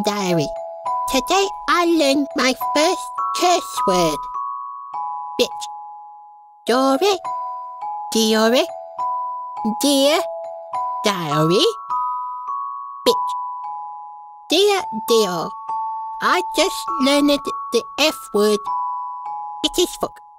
diary. Today I learned my first curse word. Bitch. Dory. Diary. Dear. Diary. Bitch. Dear dear. I just learned the F word. It is fuck.